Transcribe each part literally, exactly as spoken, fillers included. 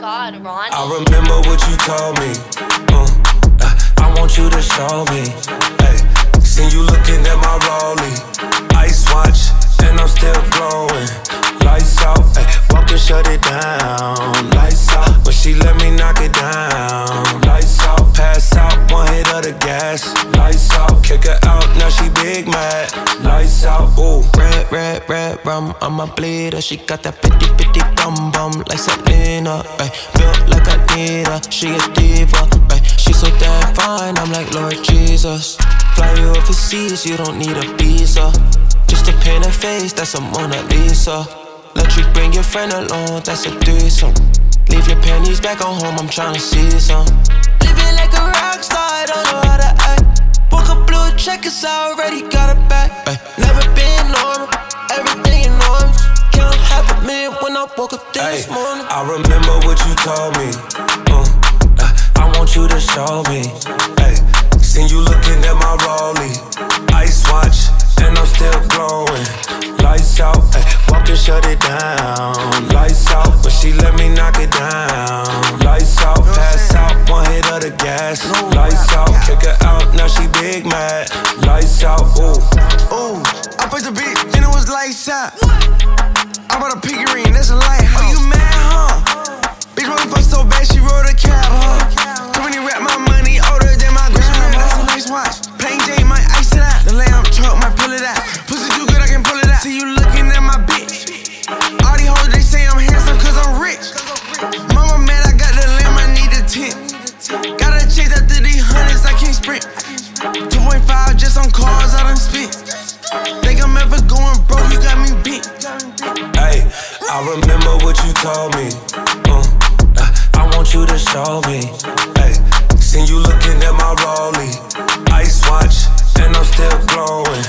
God, Ron. I remember what you told me. Uh, uh, I want you to show me. Hey, seen you looking at my Rollie. Ice watch, and I'm still glowing. Lights out, hey, walk and shut it down. Lights out, but she let me knock it down. Lights out, pass out, one hit of the gas. Lights out, kick her out, now she big mad. Lights out, ooh. Red, red, red rum, I'm a bleeder. She got that bitty, bitty bum bum like Selena. Ay, feel like I need her, she a diva. Ay, she so damn fine, I'm like Lord Jesus. Fly you overseas, you don't need a visa. Just a paint her face, that's a Mona Lisa. Let you bring your friend along, that's a threesome. Leave your panties back on home, I'm tryna see some. Living like a rock star, don't know how to act. Woke up blue check, cause I already got it back. Ay, never been normal, everything in norms. Count half a million when I woke up this morning. I remember what you told me. Uh, uh, I want you to show me. Ay, seen you looking at my Rollie. Ice watch, and I'm still glowing. Lights out, ay, walk and shut it down. Lights out, but she let me knock it down. Lights out, pass out, one hit of the gas. Lights out, kick her out, now she big mad. Lights out, ooh. Ooh, I put the beat, and it was lights out. I bought a pinky ring, that's a lighthouse. Oh, you mad, huh? Bitch wanna fuck so bad, she rode a cab, huh? Too many rap, my money older than my grandma. That's a nice watch. Plain Jane, my ice it out. The lamb truck, my pull it out. Pussy too good, I can pull it out. See you looking at my bitch. All these hoes, they say I'm handsome cause I'm rich. Mama mad, I got the lamb, I need a tent. Gotta chase after these hundreds, I can't sprint. two point five just on cars, I done spent. Think I'm ever going broke, you got me beat. Hey, I remember what you told me. Uh, uh, I want you to show me. Hey, seen you looking at my Rollie. Ice watch, and I'm still glowing.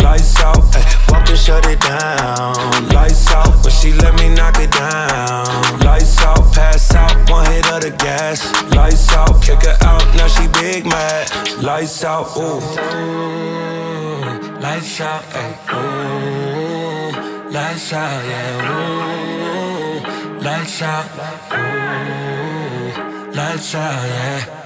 Lights out, ay, walk and shut it down. Lights out, but she let me knock it down. Lights out, pass out, one hit of the gas. Lights out, kick her out, now she big mad. Lights out, ooh. Lights out, ay, ooh. Lights out, yeah, ooh. Lights out, ooh. Lights out, yeah.